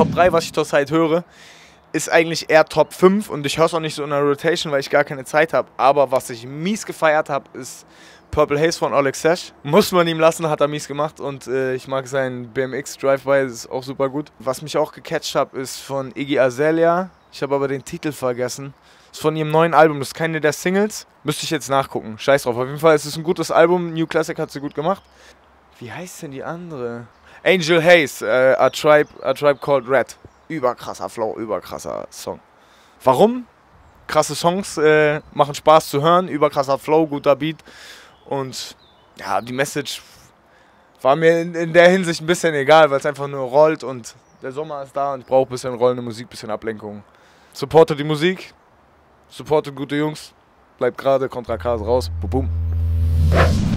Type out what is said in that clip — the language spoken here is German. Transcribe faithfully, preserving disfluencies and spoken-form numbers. Top drei, was ich zurzeit höre, ist eigentlich eher Top fünf und ich höre es auch nicht so in der Rotation, weil ich gar keine Zeit habe. Aber was ich mies gefeiert habe, ist Purple Haze von Olexesh. Muss man ihm lassen, hat er mies gemacht und äh, ich mag seinen B M X Drive-By, ist auch super gut. Was mich auch gecatcht hat, ist von Iggy Azalea. Ich habe aber den Titel vergessen. Ist von ihrem neuen Album, das ist keine der Singles. Müsste ich jetzt nachgucken, scheiß drauf. Auf jeden Fall ist es ein gutes Album, New Classic hat sie gut gemacht. Wie heißt denn die andere? Angel Haze, äh, A Tribe, A Tribe Called Red. Überkrasser Flow, überkrasser Song. Warum? Krasse Songs äh, machen Spaß zu hören, überkrasser Flow, guter Beat. Und ja, die Message war mir in, in der Hinsicht ein bisschen egal, weil es einfach nur rollt und der Sommer ist da und ich brauche ein bisschen rollende Musik, ein bisschen Ablenkung. Supportet die Musik, supportet gute Jungs, bleibt gerade, Kontra K raus, boom, boom.